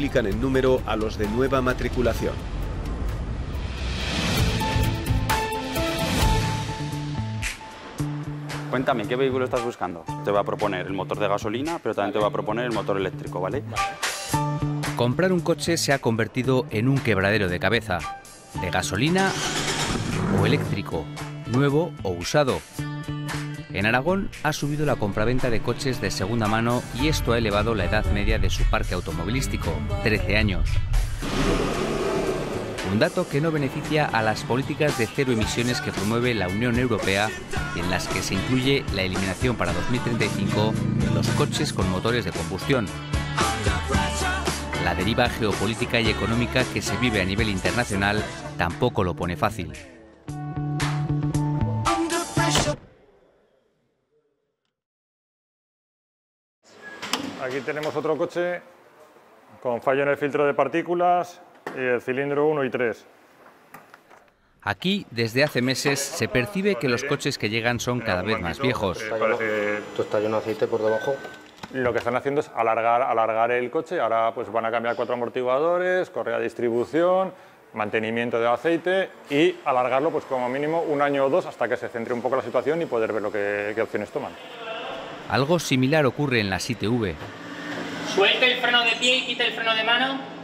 duplican en número a los de nueva matriculación. Cuéntame, ¿qué vehículo estás buscando? Te va a proponer el motor de gasolina, pero también te va a proponer el motor eléctrico, ¿vale? Comprar un coche se ha convertido en un quebradero de cabeza. De gasolina o eléctrico, nuevo o usado. En Aragón ha subido la compraventa de coches de segunda mano y esto ha elevado la edad media de su parque automovilístico, 13 años. Un dato que no beneficia a las políticas de cero emisiones que promueve la Unión Europea, en las que se incluye la eliminación para 2035 de los coches con motores de combustión. La deriva geopolítica y económica que se vive a nivel internacional tampoco lo pone fácil. Aquí tenemos otro coche con fallo en el filtro de partículas, y el cilindro 1 y 3. Aquí, desde hace meses, se percibe que los coches que llegan son cada vez más viejos. Esto está lleno de aceite por debajo. Lo que están haciendo es alargar el coche. Ahora pues van a cambiar 4 amortiguadores, correa de distribución, mantenimiento de aceite y alargarlo pues como mínimo 1 año o 2 hasta que se centre un poco la situación y poder ver qué opciones toman. Algo similar ocurre en la ITV. Suelta el freno de pie y quita el freno de mano.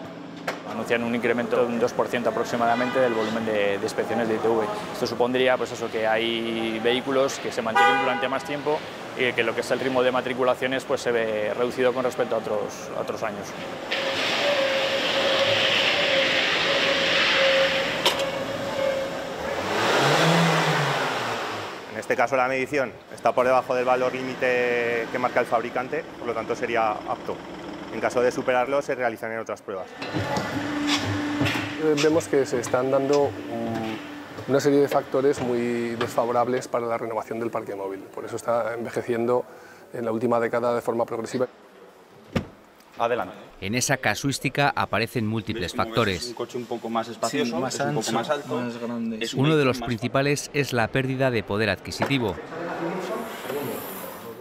Anuncian un incremento de un 2% aproximadamente del volumen de inspecciones de ITV. Esto supondría pues eso, que hay vehículos que se mantienen durante más tiempo y que lo que es el ritmo de matriculaciones pues se ve reducido con respecto a otros años. En este caso la medición está por debajo del valor límite que marca el fabricante, por lo tanto sería apto. En caso de superarlo, se realizarán otras pruebas. Vemos que se están dando una serie de factores muy desfavorables para la renovación del parque móvil. Por eso está envejeciendo en la última década de forma progresiva. Adelante. En esa casuística aparecen múltiples factores. Es un coche un poco más espacioso, sí, más ancho, un poco más alto, más grande. Uno de los principales es la pérdida de poder adquisitivo.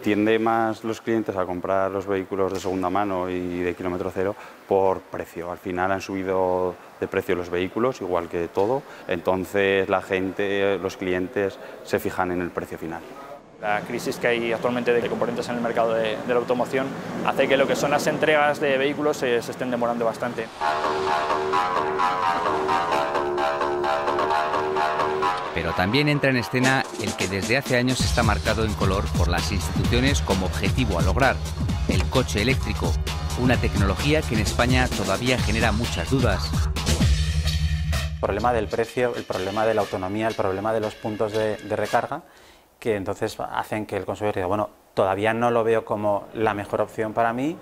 Tiende más los clientes a comprar los vehículos de segunda mano y de kilómetro cero por precio. Al final han subido de precio los vehículos, igual que todo. Entonces la gente, los clientes, se fijan en el precio final. La crisis que hay actualmente de componentes en el mercado de la automoción hace que lo que son las entregas de vehículos se estén demorando bastante. Pero también entra en escena el que desde hace años está marcado en color por las instituciones como objetivo a lograr, el coche eléctrico, una tecnología que en España todavía genera muchas dudas. El problema del precio, el problema de la autonomía, el problema de los puntos de recarga, que entonces hacen que el consumidor diga, bueno, todavía no lo veo como la mejor opción para mí,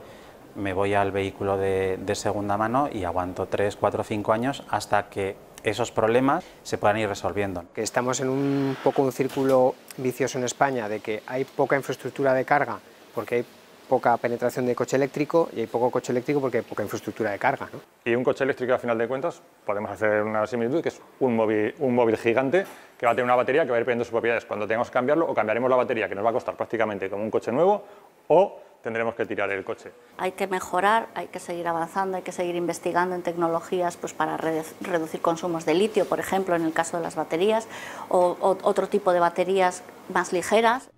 me voy al vehículo de segunda mano y aguanto 3, 4, 5 años hasta que esos problemas se puedan ir resolviendo. Que estamos en un círculo vicioso en España, de que hay poca infraestructura de carga porque hay poca penetración de coche eléctrico y hay poco coche eléctrico porque hay poca infraestructura de carga, ¿no? Y un coche eléctrico, a final de cuentas, podemos hacer una similitud, que es un móvil gigante que va a tener una batería que va a ir perdiendo sus propiedades. Cuando tengamos que cambiarlo, o cambiaremos la batería, que nos va a costar prácticamente como un coche nuevo, o tendremos que tirar el coche. Hay que mejorar, hay que seguir avanzando, hay que seguir investigando en tecnologías pues, para reducir consumos de litio, por ejemplo, en el caso de las baterías, o otro tipo de baterías más ligeras.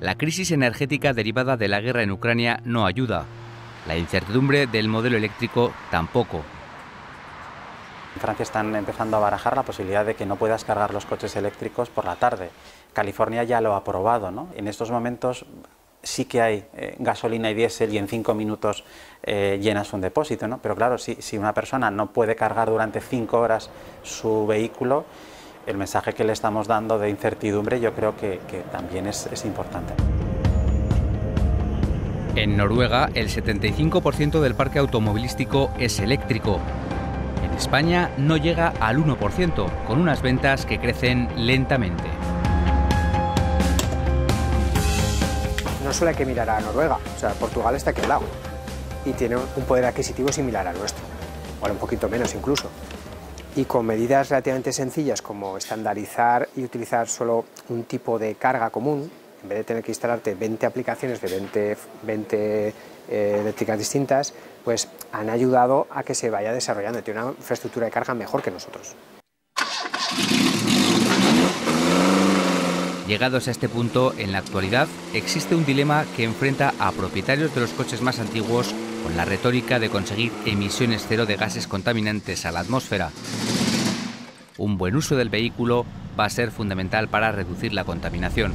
La crisis energética derivada de la guerra en Ucrania no ayuda. La incertidumbre del modelo eléctrico tampoco. En Francia están empezando a barajar la posibilidad de que no puedas cargar los coches eléctricos por la tarde. California ya lo ha aprobado, ¿no? En estos momentos sí que hay gasolina y diésel y en 5 minutos llenas un depósito, ¿no? Pero claro, si una persona no puede cargar durante 5 horas su vehículo, el mensaje que le estamos dando de incertidumbre yo creo que también es importante. En Noruega el 75% del parque automovilístico es eléctrico. En España no llega al 1%, con unas ventas que crecen lentamente. No solo hay que mirar a Noruega, o sea, Portugal está aquí al lado y tiene un poder adquisitivo similar al nuestro, bueno, un poquito menos incluso. Y con medidas relativamente sencillas como estandarizar y utilizar solo un tipo de carga común, en vez de tener que instalarte 20 aplicaciones de 20 eléctricas distintas, pues han ayudado a que se vaya desarrollando, tiene una infraestructura de carga mejor que nosotros. Llegados a este punto, en la actualidad existe un dilema que enfrenta a propietarios de los coches más antiguos con la retórica de conseguir emisiones cero de gases contaminantes a la atmósfera. Un buen uso del vehículo va a ser fundamental para reducir la contaminación.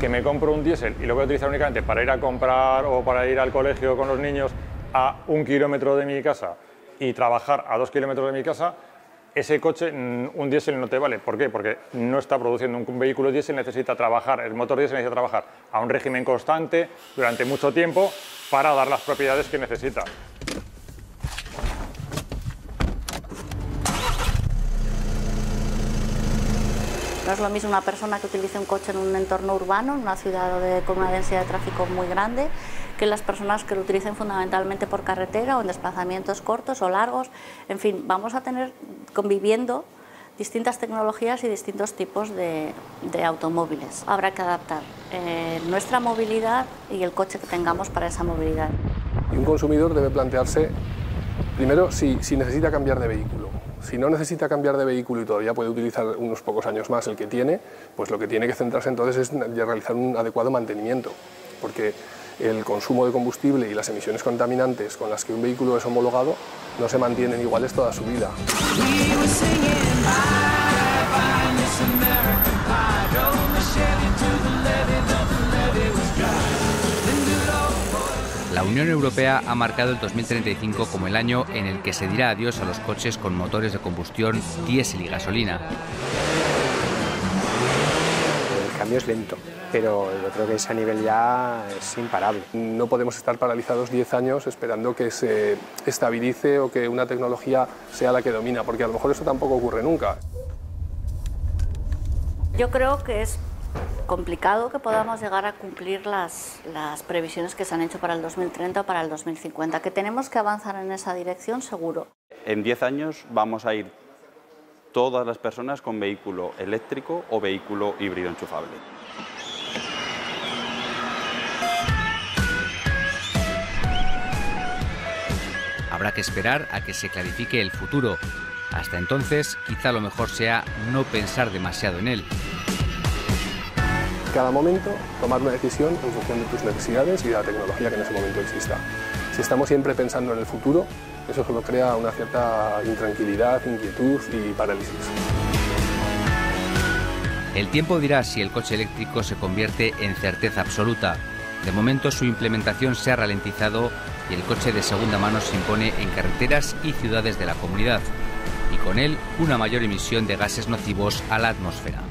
Que me compro un diésel y lo voy a utilizar únicamente para ir a comprar o para ir al colegio con los niños a 1 kilómetro de mi casa y trabajar a 2 kilómetros de mi casa, ese coche, un diésel no te vale. ¿Por qué? Porque no está produciendo un vehículo diésel, necesita trabajar, el motor diésel necesita trabajar a un régimen constante durante mucho tiempo para dar las propiedades que necesita. No es lo mismo una persona que utilice un coche en un entorno urbano, en una ciudad con una densidad de tráfico muy grande, que las personas que lo utilicen fundamentalmente por carretera o en desplazamientos cortos o largos. En fin, vamos a tener conviviendo distintas tecnologías y distintos tipos de automóviles. Habrá que adaptar nuestra movilidad y el coche que tengamos para esa movilidad. Y un consumidor debe plantearse, primero, si necesita cambiar de vehículo. Si no necesita cambiar de vehículo y todavía puede utilizar unos pocos años más el que tiene, pues lo que tiene que centrarse entonces es en realizar un adecuado mantenimiento, porque el consumo de combustible y las emisiones contaminantes con las que un vehículo es homologado no se mantienen iguales toda su vida. La Unión Europea ha marcado el 2035 como el año en el que se dirá adiós a los coches con motores de combustión, diésel y gasolina. El cambio es lento, pero yo creo que ese nivel ya es imparable. No podemos estar paralizados 10 años esperando que se estabilice o que una tecnología sea la que domina, porque a lo mejor eso tampoco ocurre nunca. Yo creo que es complicado que podamos llegar a cumplir las previsiones que se han hecho para el 2030 o para el 2050, que tenemos que avanzar en esa dirección seguro. En 10 años vamos a ir todas las personas con vehículo eléctrico o vehículo híbrido enchufable. Habrá que esperar a que se clarifique el futuro. Hasta entonces, quizá lo mejor sea no pensar demasiado en él. Cada momento tomar una decisión en función de tus necesidades y de la tecnología que en ese momento exista. Si estamos siempre pensando en el futuro, eso solo crea una cierta intranquilidad, inquietud y parálisis. El tiempo dirá si el coche eléctrico se convierte en certeza absoluta. De momento su implementación se ha ralentizado y el coche de segunda mano se impone en carreteras y ciudades de la comunidad, y con él una mayor emisión de gases nocivos a la atmósfera.